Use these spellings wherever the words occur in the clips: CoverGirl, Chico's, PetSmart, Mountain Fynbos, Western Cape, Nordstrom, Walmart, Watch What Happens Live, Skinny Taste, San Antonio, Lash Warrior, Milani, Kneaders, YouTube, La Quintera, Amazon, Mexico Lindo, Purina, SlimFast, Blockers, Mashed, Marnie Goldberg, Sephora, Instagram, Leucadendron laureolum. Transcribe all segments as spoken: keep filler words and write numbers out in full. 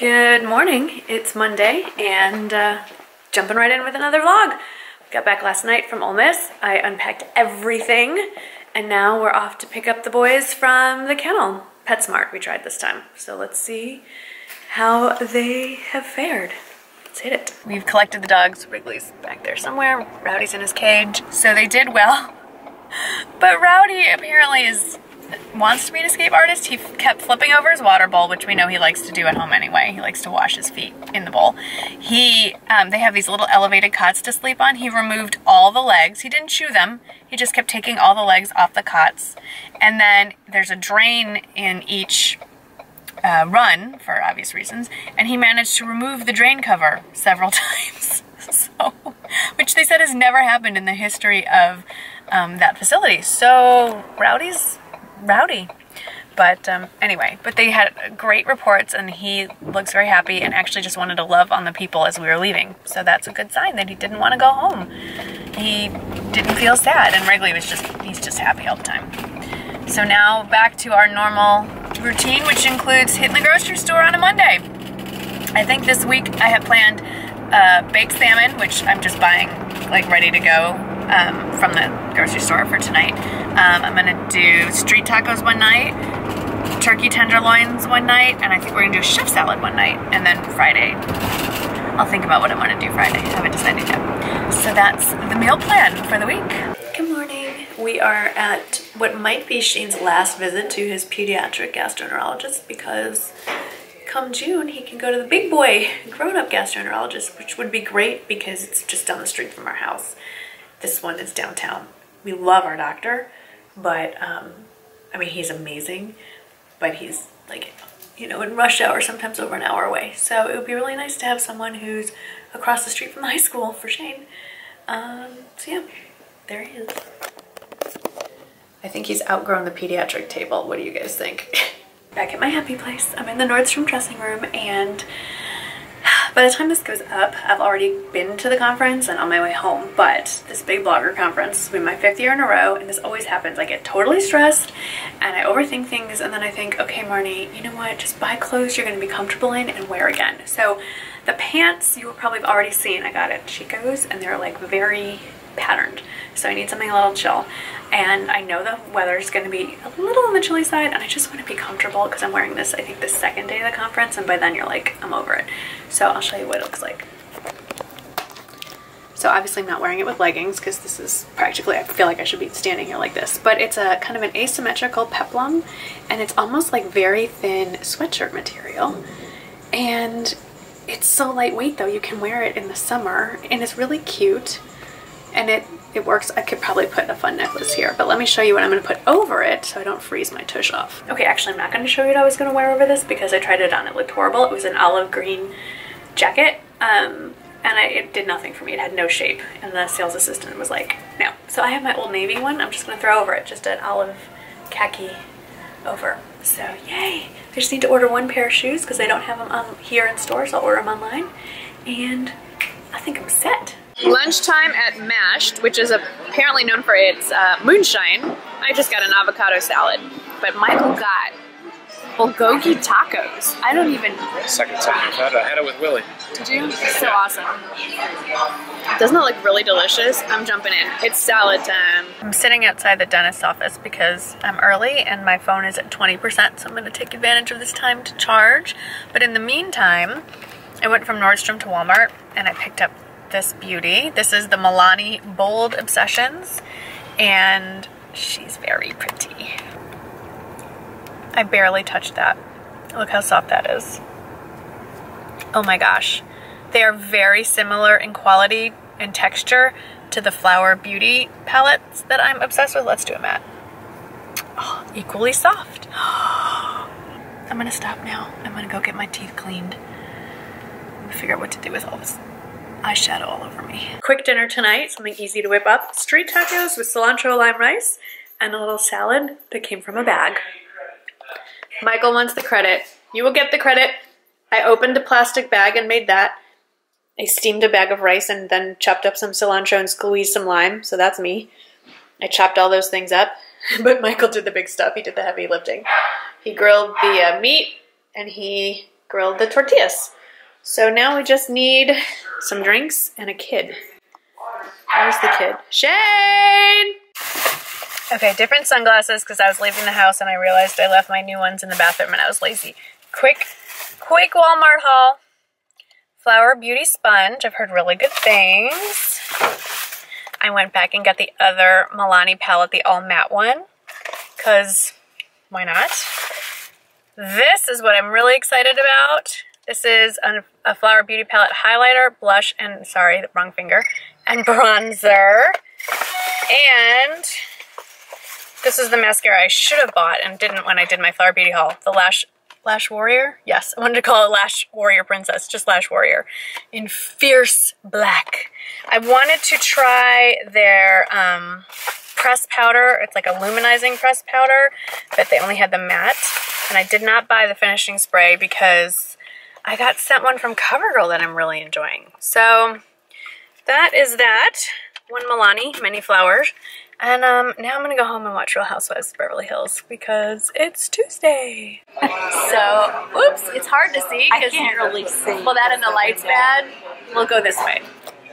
Good morning, it's Monday and uh, jumping right in with another vlog. Got back last night from Ole Miss, I unpacked everything and now we're off to pick up the boys from the kennel. PetSmart we tried this time, so let's see how they have fared. Let's hit it. We've collected the dogs. Wrigley's back there somewhere, Rowdy's in his cage. So they did well, but Rowdy apparently is wants to be an escape artist. He kept flipping over his water bowl, which we know he likes to do at home anyway. He likes to wash his feet in the bowl. He, um, they have these little elevated cots to sleep on. He removed all the legs. He didn't chew them. He just kept taking all the legs off the cots. And then there's a drain in each uh, run, for obvious reasons, and he managed to remove the drain cover several times. So, which they said has never happened in the history of um, that facility. So, Rowdy's Rowdy, but um, anyway, but they had great reports and he looks very happy and actually just wanted to love on the people as we were leaving, so that's a good sign that he didn't want to go home. He didn't feel sad and Wrigley was just, he's just happy all the time. So now back to our normal routine, which includes hitting the grocery store on a Monday. I think this week I have planned uh, baked salmon, which I'm just buying like ready to go um, from the grocery store for tonight. Um, I'm gonna do street tacos one night, turkey tenderloins one night, and I think we're gonna do a chef salad one night, and then Friday, I'll think about what I wanna do Friday. I haven't decided yet. So that's the meal plan for the week. Good morning. We are at what might be Shane's last visit to his pediatric gastroenterologist, because come June, he can go to the big boy, grown-up gastroenterologist, which would be great because it's just down the street from our house. This one is downtown. We love our doctor. But, um, I mean, he's amazing, but he's like, you know, in rush hour, sometimes over an hour away. So it would be really nice to have someone who's across the street from the high school for Shane. Um, so yeah, there he is. I think he's outgrown the pediatric table. What do you guys think? Back at my happy place, I'm in the Nordstrom dressing room, and by the time this goes up, I've already been to the conference and on my way home, but this big blogger conference, this will be my fifth year in a row, and this always happens. I get totally stressed and I overthink things, and then I think, okay, Marnie, you know what? Just buy clothes you're going to be comfortable in and wear again. So the pants you will probably have already seen. I got it at Chico's, and they're like very patterned. So I need something a little chill. And I know the weather is going to be a little on the chilly side, and I just want to be comfortable because I'm wearing this, I think, the second day of the conference, and by then you're like, I'm over it. So I'll show you what it looks like. So obviously I'm not wearing it with leggings because this is practically, I feel like I should be standing here like this, but it's a kind of an asymmetrical peplum, and it's almost like very thin sweatshirt material, and it's so lightweight though, you can wear it in the summer, and it's really cute. And it, it works. I could probably put a fun necklace here, but let me show you what I'm going to put over it so I don't freeze my tush off. Okay, actually, I'm not going to show you what I was going to wear over this because I tried it on. It looked horrible. It was an olive green jacket, um, and I, it did nothing for me. It had no shape, and the sales assistant was like, no. So I have my Old Navy one. I'm just going to throw over it, just an olive khaki over. So yay. I just need to order one pair of shoes because I don't have them um, here in store, so I'll order them online, and I think I'm set. Lunchtime at Mashed, which is apparently known for its uh, moonshine. I just got an avocado salad, but Michael got bulgogi tacos. I don't even... Second time I've had it. I had it with Willie. Did you? So yeah. Awesome. Doesn't it look really delicious? I'm jumping in. It's salad time. I'm sitting outside the dentist's office because I'm early and my phone is at twenty percent, so I'm going to take advantage of this time to charge. But in the meantime, I went from Nordstrom to Walmart and I picked up this beauty. This is the Milani Bold Obsessions, and she's very pretty. I barely touched that. Look how soft that is. Oh my gosh. They are very similar in quality and texture to the Flower Beauty palettes that I'm obsessed with. Let's do a matte. Oh, equally soft. I'm gonna stop now. I'm gonna go get my teeth cleaned and figure out what to do with all this eyeshadow all over me. Quick dinner tonight, something easy to whip up. Street tacos with cilantro lime rice and a little salad that came from a bag. Michael wants the credit. You will get the credit. I opened a plastic bag and made that. I steamed a bag of rice and then chopped up some cilantro and squeezed some lime, so that's me. I chopped all those things up, but Michael did the big stuff. He did the heavy lifting. He grilled the uh, meat and he grilled the tortillas. So now we just need some drinks and a kid. Where's the kid? Shane! Okay, different sunglasses because I was leaving the house and I realized I left my new ones in the bathroom and I was lazy. Quick, quick Walmart haul. Flower Beauty sponge. I've heard really good things. I went back and got the other Milani palette, the all matte one, because why not? This is what I'm really excited about. This is a, a Flower Beauty palette highlighter, blush, and sorry, wrong finger, and bronzer. And this is the mascara I should have bought and didn't when I did my Flower Beauty haul. The Lash Lash Warrior? Yes, I wanted to call it Lash Warrior Princess, just Lash Warrior, in fierce black. I wanted to try their um, press powder. It's like a luminizing press powder, but they only had the matte. And I did not buy the finishing spray because I got sent one from CoverGirl that I'm really enjoying. So that is that. One Milani, many flowers. And um, now I'm gonna go home and watch Real Housewives of Beverly Hills because it's Tuesday. So, oops, it's hard to see. I can't really see. Well, that and the light's bad. We'll go this way.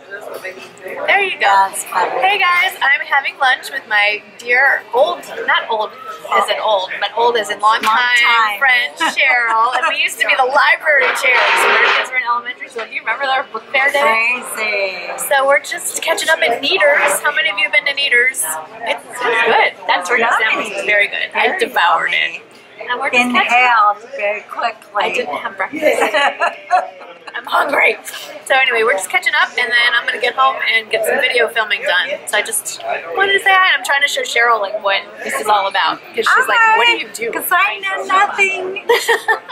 There you go. Hey guys, I'm having lunch with my dear old, not old as in old, but old as in long time friend Cheryl. And we used to be the library chairs when our kids were in elementary school. Do you remember our book fair day? Crazy. So we're just catching up at Kneaders. How many of you have been to Kneaders? It's, it's good. That turkey sandwich was very good. I devoured it. And we're just inhaled very quickly. I didn't have breakfast. I'm hungry. So anyway, we're just catching up, and then I'm gonna get home and get some video filming done. So I just wanted to say hi. I'm trying to show Cheryl like what this is all about because she's all like, right, "What do you do?" Because I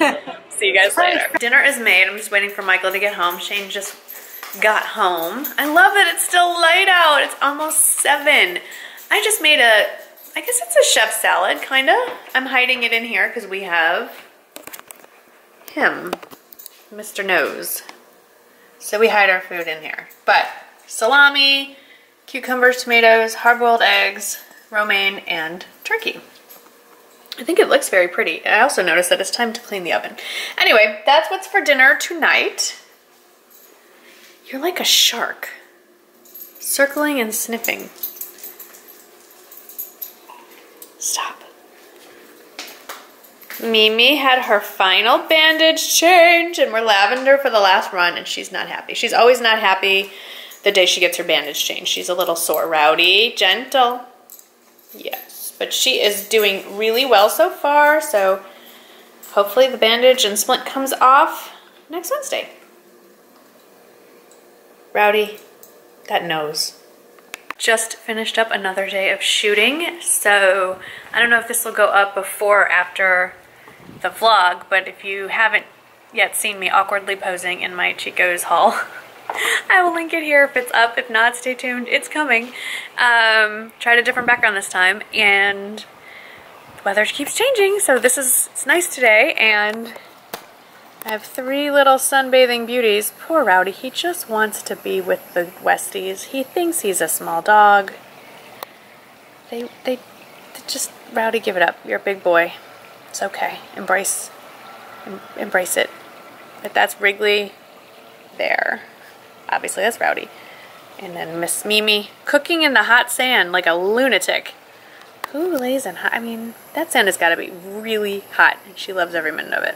know nothing. See you guys later. Dinner is made. I'm just waiting for Michael to get home. Shane just got home. I love that it's still light out. It's almost seven. I just made a, I guess it's a chef salad, kinda. I'm hiding it in here because we have him. Mister Nose. So we hide our food in here. But salami, cucumbers, tomatoes, hard-boiled eggs, romaine, and turkey. I think it looks very pretty. I also noticed that it's time to clean the oven. Anyway, that's what's for dinner tonight. You're like a shark, circling and sniffing. Stop. Mimi had her final bandage change and we're lavender for the last run and she's not happy. She's always not happy the day she gets her bandage changed. She's a little sore. Rowdy, gentle. Yes, but she is doing really well so far, so hopefully the bandage and splint comes off next Wednesday. Rowdy, that nose. Just finished up another day of shooting, so I don't know if this will go up before or after the vlog, but if you haven't yet seen me awkwardly posing in my Chico's haul, I will link it here if it's up. If not, stay tuned, it's coming. Um, tried a different background this time, and the weather keeps changing, so this is, it's nice today, and I have three little sunbathing beauties. Poor Rowdy, he just wants to be with the Westies. He thinks he's a small dog. They, they, they just, Rowdy, give it up. You're a big boy. It's okay. Embrace, em, embrace it. But that's Wrigley there. Obviously, that's Rowdy. And then Miss Mimi cooking in the hot sand like a lunatic. Who lays in hot? I mean, that sand has got to be really hot, and she loves every minute of it.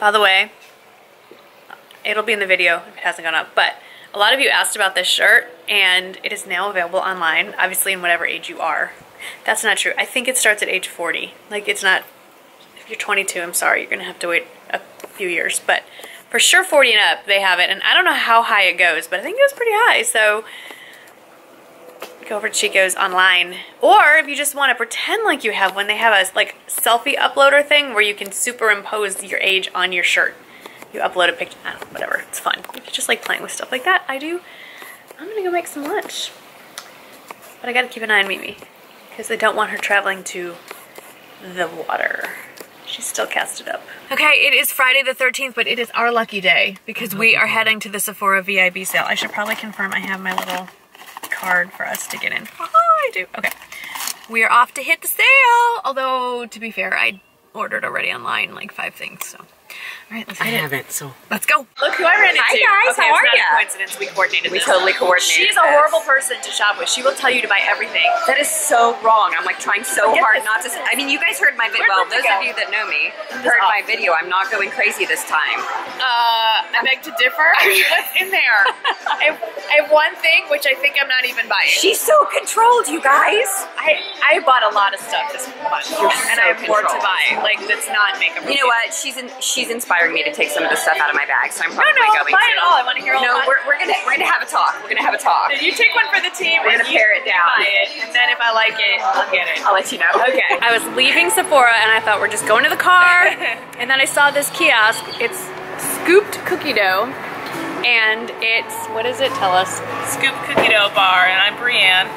By the way, it'll be in the video if it hasn't gone up, but a lot of you asked about this shirt and it is now available online, obviously in whatever age you are. That's not true. I think it starts at age forty. Like, it's not, if you're twenty-two, I'm sorry, you're gonna have to wait a few years, but for sure forty and up they have it, and I don't know how high it goes, but I think it goes pretty high, so go over to Chico's online. Or if you just want to pretend like you have one, they have a like selfie uploader thing where you can superimpose your age on your shirt. You upload a picture, I don't know, whatever, it's fun. You just like playing with stuff like that. I do. I'm gonna go make some lunch. But I gotta keep an eye on Mimi because I don't want her traveling to the water. She's still casted up. Okay, it is Friday the thirteenth, but it is our lucky day because we are heading to the Sephora V I B sale. I should probably confirm I have my little card for us to get in. Oh, I do. Okay. we are off to hit the sale. Although, to be fair, I ordered already online like five things, so. All right, let's I haven't, so let's go. Look who I ran into. Hi guys, okay, how are you? It's not a coincidence, we coordinated We this. totally coordinated She's a horrible this. person to shop with. She will tell you to buy everything. That is so wrong. I'm like trying so Forget hard not to, I mean, you guys heard my video, well, those go? of you that know me heard my video, I'm not going crazy this time. Uh, I beg to differ. What's in there? I, have, I have one thing, which I think I'm not even buying. She's so controlled, you guys. I, I bought a lot of stuff this month. You're and so I have more to buy. Like, that's not makeup. You know what, she's in, she's inspiring me to take some of the stuff out of my bag, so I'm probably no, no, going buy to. It all. I want to hear all. No, we're, we're gonna we're gonna have a talk. We're gonna have a talk. So you take one for the team. We're gonna pare it down. Buy it, and then if I like it, I'll get it. I'll let you know. Okay. I was leaving Sephora, and I thought we're just going to the car, and then I saw this kiosk. It's Scooped Cookie Dough, and it's what does it tell us? Scooped Cookie Dough Bar, and I'm Brienne.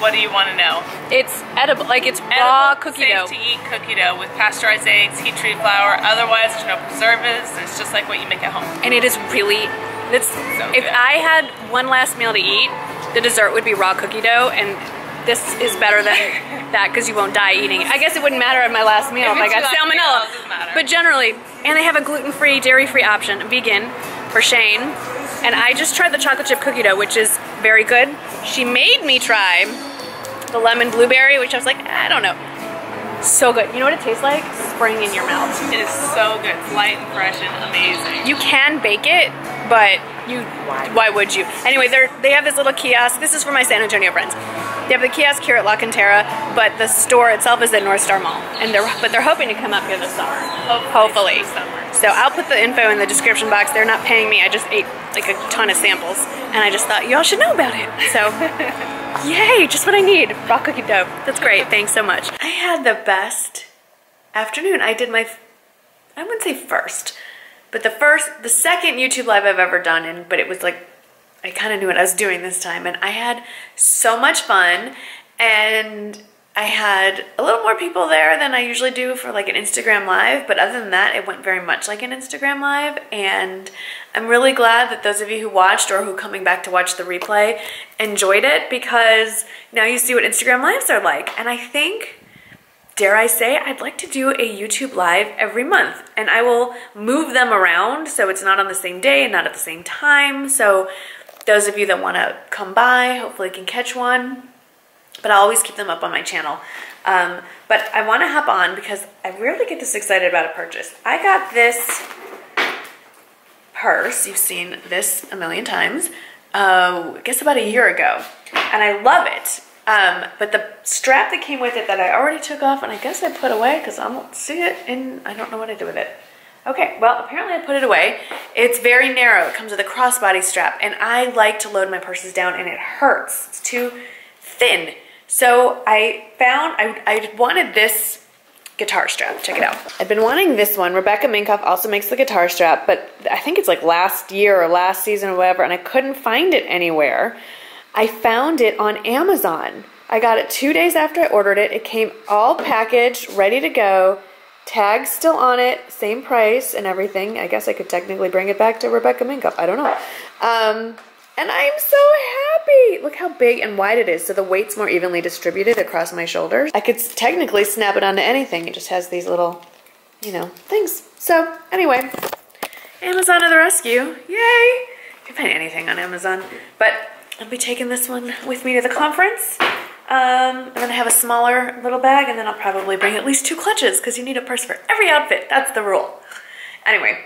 What do you want to know? It's edible, like it's edible, raw cookie safe dough. Safe to eat cookie dough with pasteurized eggs, heat-treated flour. Otherwise, there's no preservatives. It's just like what you make at home. And it is really, it's, so if good. I had one last meal to eat, the dessert would be raw cookie dough, and this is better than that because you won't die eating it. I guess it wouldn't matter at my last meal if, if I got salmonella, meal, but generally, and they have a gluten-free, dairy-free option, vegan for Shane. And I just tried the chocolate chip cookie dough, which is very good. She made me try the lemon blueberry, which I was like, I don't know. So good. You know what it tastes like? Spring in your mouth. It is so good. It's light and fresh and amazing. You can bake it, but you, why, why would you? Anyway, they're, they have this little kiosk. This is for my San Antonio friends. They have the kiosk here at La Quintera, but the store itself is at North Star Mall. And they're, but they're hoping to come up here this summer. Hopefully. Hopefully. Summer. So I'll put the info in the description box. They're not paying me. I just ate like a ton of samples. And I just thought y'all should know about it. So. Yay, just what I need, raw cookie dough. That's great, thanks so much. I had the best afternoon. I did my, I wouldn't say first, but the first, the second YouTube live I've ever done, and but it was like, I kind of knew what I was doing this time, and I had so much fun, and I had a little more people there than I usually do for like an Instagram live, but other than that, it went very much like an Instagram live, and I'm really glad that those of you who watched or who are coming back to watch the replay enjoyed it, because now you see what Instagram lives are like. And I think, dare I say, I'd like to do a YouTube live every month, and I will move them around so it's not on the same day and not at the same time. So those of you that want to come by, hopefully can catch one, but I'll always keep them up on my channel. Um, but I want to hop on because I rarely get this excited about a purchase. I got this purse, you've seen this a million times, uh, I guess about a year ago, and I love it. Um, but the strap that came with it that I already took off, and I guess I put away because I don't see it, and I don't know what I did with it. Okay, well, apparently I put it away. It's very narrow. It comes with a crossbody strap, and I like to load my purses down, and it hurts. It's too thin. So I found, I, I wanted this guitar strap. Check it out. I've been wanting this one. Rebecca Minkoff also makes the guitar strap, but I think it's like last year or last season or whatever, and I couldn't find it anywhere. I found it on Amazon. I got it two days after I ordered it. It came all packaged, ready to go, tags still on it, same price and everything. I guess I could technically bring it back to Rebecca Minkoff. I don't know. Um, and I'm so happy. Look how big and wide it is. So the weight's more evenly distributed across my shoulders. I could technically snap it onto anything. It just has these little, you know, things. So anyway, Amazon to the rescue. Yay. You can find anything on Amazon. But I'll be taking this one with me to the conference. Um, I'm gonna have a smaller little bag, and then I'll probably bring at least two clutches because you need a purse for every outfit. That's the rule. Anyway.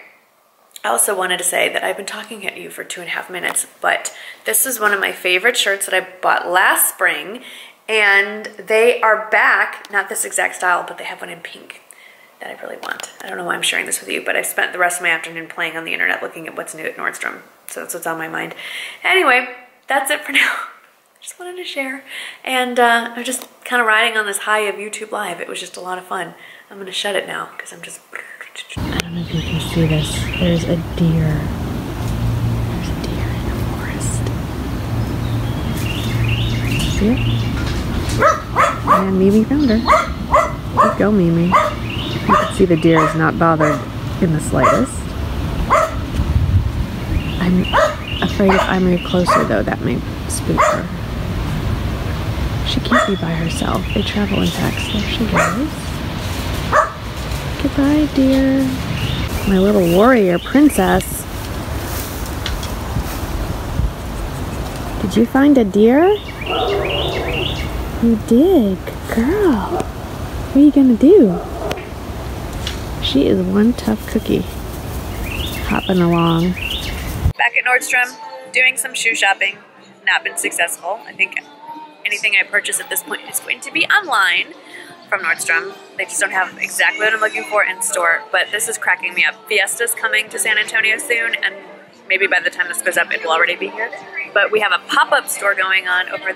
I also wanted to say that I've been talking at you for two and a half minutes, but this is one of my favorite shirts that I bought last spring, and they are back, not this exact style, but they have one in pink that I really want. I don't know why I'm sharing this with you, but I spent the rest of my afternoon playing on the internet looking at what's new at Nordstrom, so that's what's on my mind. Anyway, that's it for now. I just wanted to share, and uh, I'm just kind of riding on this high of YouTube Live. It was just a lot of fun. I'm gonna shut it now, because I'm just... I don't know if you can see this. There's a deer. There's a deer in the forest. See it? And Mimi found her. Let's go, Mimi. You can see the deer is not bothered in the slightest. I'm afraid if I move closer, though, that may spook her. She can't be by herself. They travel in packs. There she goes. Goodbye, dear. My little warrior princess. Did you find a deer? You did. Good girl. What are you gonna do? She is one tough cookie. Hopping along. Back at Nordstrom, doing some shoe shopping. Not been successful. I think anything I purchase at this point is going to be online from Nordstrom. They just don't have exactly what I'm looking for in store, but this is cracking me up. Fiesta's coming to San Antonio soon, and maybe by the time this goes up, it will already be here. But we have a pop-up store going on over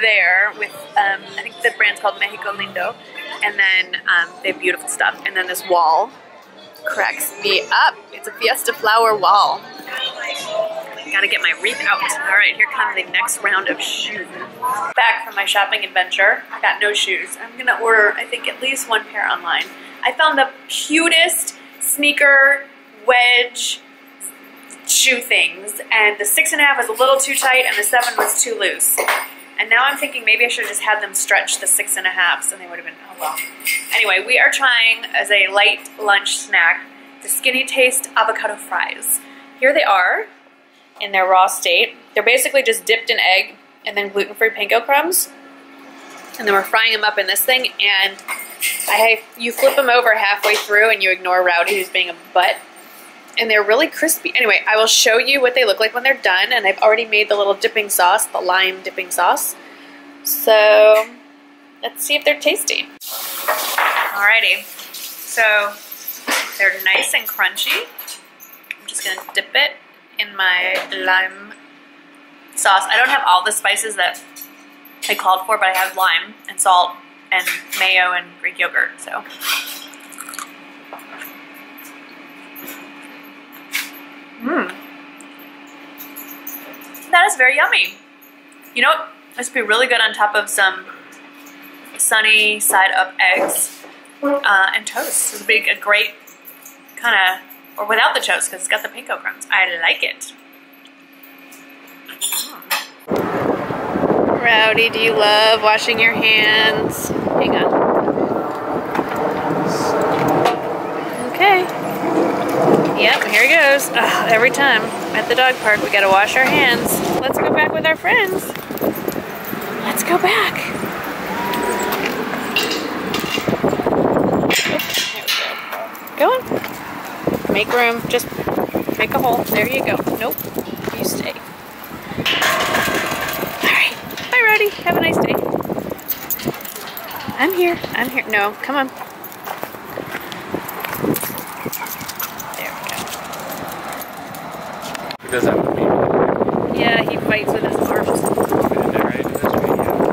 there with, um, I think the brand's called Mexico Lindo. And then um, they have beautiful stuff. And then this wall cracks me up. It's a Fiesta flower wall. Gotta get my wreath out. All right, here comes the next round of shoes. Back from my shopping adventure. I got no shoes. I'm gonna order, I think, at least one pair online. I found the cutest sneaker wedge shoe things, and the six and a half was a little too tight and the seven was too loose, and now I'm thinking maybe I should have just had them stretch the six and a halves and they would have been, oh well. Anyway, we are trying as a light lunch snack the Skinny Taste avocado fries. Here they are in their raw state. They're basically just dipped in egg and then gluten-free panko crumbs, and then we're frying them up in this thing, and I you flip them over halfway through and you ignore Rowdy who's being a butt. And they're really crispy. Anyway, I will show you what they look like when they're done, and I've already made the little dipping sauce, the lime dipping sauce. So, let's see if they're tasty. Alrighty, so they're nice and crunchy. I'm just gonna dip it in my lime sauce. I don't have all the spices that I called for, but I have lime and salt and mayo and Greek yogurt, so. Mmm. That is very yummy. You know what? This would be really good on top of some sunny side up eggs uh, and toast. This would be a great kind of, or without the toast because it's got the panko crumbs. I like it. Mm. Rowdy, do you love washing your hands? Hang on. Okay. Yep, here it goes. Ugh, every time at the dog park, we gotta wash our hands. Let's go back with our friends. Let's go back. Oops, there we go. Go on. Make room. Just make a hole. There you go. Nope. You stay. All right. Bye, Rowdy. Have a nice day. I'm here. I'm here. No, come on. Does that with me? Yeah, he fights with his arms. Is that right? Is that right?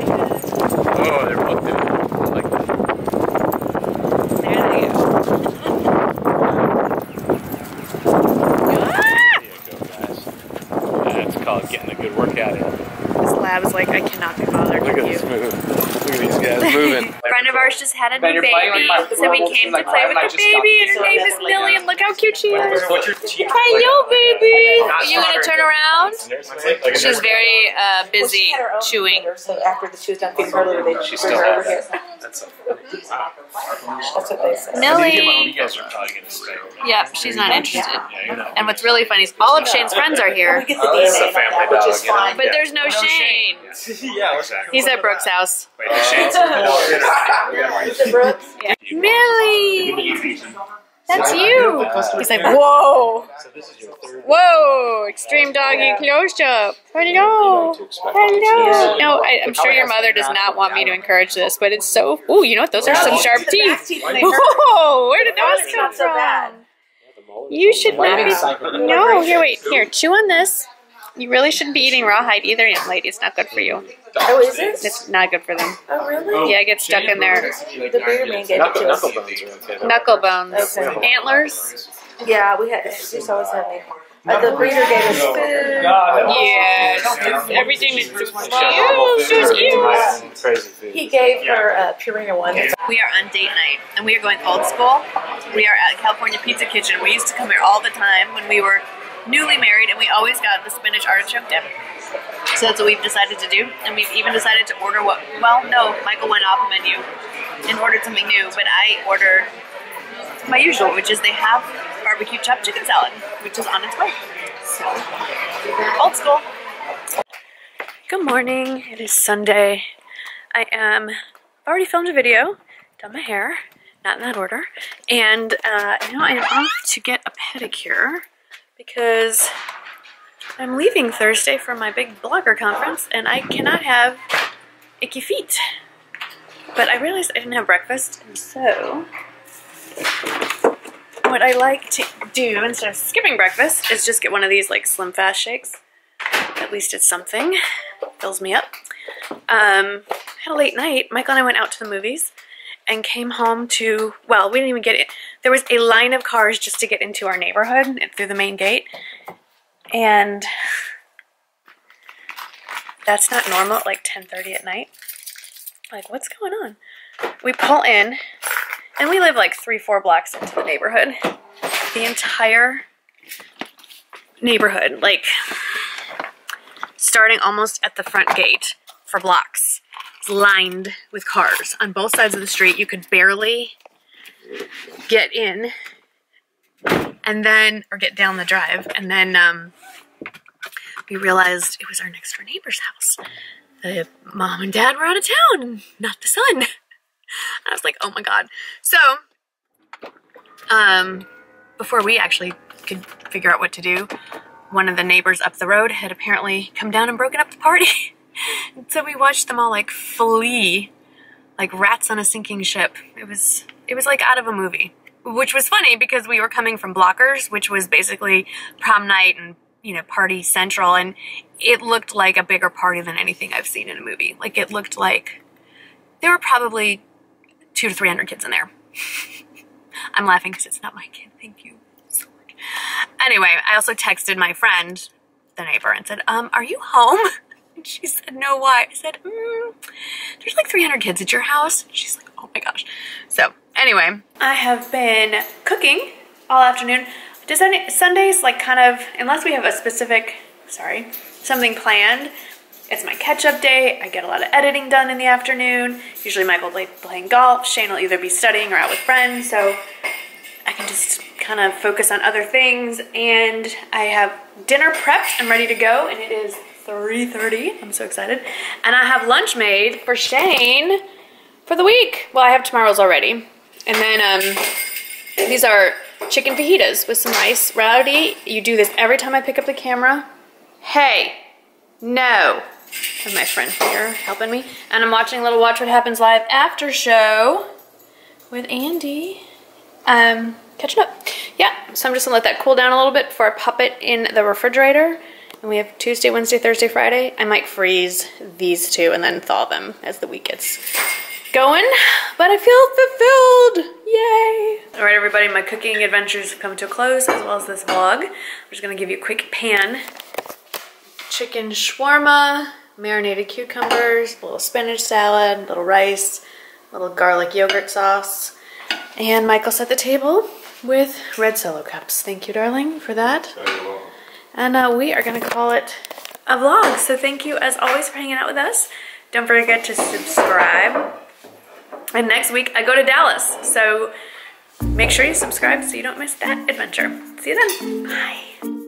Yeah. Oh, they're both good. I like that. There they go. Ah! There you go, guys. That's called getting a good workout in. This lab is like, I cannot be bothered. Look at this move. Look at these guys moving. A friend of ours just had a new baby, so we came to play with the baby, and her name is Millie, and look how cute she is. Hey, yo, baby! Are you gonna turn around? She's very uh, busy chewing. So after the shoe's done, she's still over here. That's what they said. Millie! Yeah, she's not interested. And what's really funny is all of Shane's friends are here. But there's no Shane. He's at Brooke's house. Millie! That's you! He's like, whoa! Whoa! Extreme doggy close-up! Hello! Hello! No, I, I'm sure your mother does not want me to encourage this, but it's so... Ooh, you know what? Those are some sharp teeth! Whoa! Where did those come from? You should not be... No, here, wait. Here, chew on this. You really shouldn't be eating rawhide either, young lady. It's not good for you. Oh, is it? It's not good for them. Oh, really? Yeah, I get stuck in there. The bear man gave it to us. Knuckle bones. Okay. Antlers? Yeah, we had. She's always had me. Uh, the breeder gave us food. Yeah, everything is cute. He gave her a uh, Purina one. We are on date night, and we are going old school. We are at California Pizza Kitchen. We used to come here all the time when we were newly married, and we always got the spinach artichoke dip. So that's what we've decided to do. And we've even decided to order what, well, no, Michael went off the menu and ordered something new, but I ordered my usual, which is they have barbecue chopped chicken salad, which is on its way. So, old school. Good morning, it is Sunday. I am, I've already filmed a video, done my hair, not in that order, and uh, now I am off to get a pedicure because I'm leaving Thursday for my big blogger conference and I cannot have icky feet. But I realized I didn't have breakfast, and so what I like to do instead of skipping breakfast is just get one of these like SlimFast shakes. At least it's something. Fills me up. Um, had a late night. Michael and I went out to the movies and came home to, well, we didn't even get it. There was a line of cars just to get into our neighborhood and through the main gate. And that's not normal at like ten thirty at night. Like, what's going on? We pull in, and we live like three, four blocks into the neighborhood. The entire neighborhood, like starting almost at the front gate for blocks, is lined with cars on both sides of the street. You could barely get in and then, or get down the drive. And then um, we realized it was our next door neighbor's house. The mom and dad were out of town, not the son. I was like, oh my God. So, um, before we actually could figure out what to do, one of the neighbors up the road had apparently come down and broken up the party. So we watched them all like flee, like rats on a sinking ship. It was, it was like out of a movie, which was funny because we were coming from Blockers, which was basically prom night and, you know, party central. And it looked like a bigger party than anything I've seen in a movie. Like it looked like there were probably two to three hundred kids in there. I'm laughing because it's not my kid. Thank you so much. Anyway, I also texted my friend, the neighbor, and said, um, are you home? And she said, no, why? I said, mm, there's like three hundred kids at your house. And she's like, oh my gosh. So anyway, I have been cooking all afternoon. Does any, Sundays like kind of, unless we have a specific, sorry, something planned, it's my catch-up day. I get a lot of editing done in the afternoon. Usually Michael will be playing golf. Shane will either be studying or out with friends. So I can just kind of focus on other things. And I have dinner prepped and ready to go. And it is three thirty. I'm so excited. And I have lunch made for Shane for the week. Well, I have tomorrow's already. And then um, these are chicken fajitas with some rice. Rowdy, you do this every time I pick up the camera. Hey, no. And my friend here helping me. And I'm watching a little Watch What Happens Live after show with Andy. Um, catching up. Yeah, so I'm just gonna let that cool down a little bit before I pop it in the refrigerator. And we have Tuesday, Wednesday, Thursday, Friday. I might freeze these two and then thaw them as the week gets going. But I feel fulfilled. Yay. All right, everybody, my cooking adventures have come to a close, as well as this vlog. I'm just gonna give you a quick pan. Chicken shawarma, marinated cucumbers, a little spinach salad, a little rice, a little garlic yogurt sauce. And Michael set the table with red Solo cups. Thank you, darling, for that. And uh, we are going to call it a vlog. So thank you, as always, for hanging out with us. Don't forget to subscribe. And next week, I go to Dallas. So make sure you subscribe so you don't miss that adventure. See you then. Bye.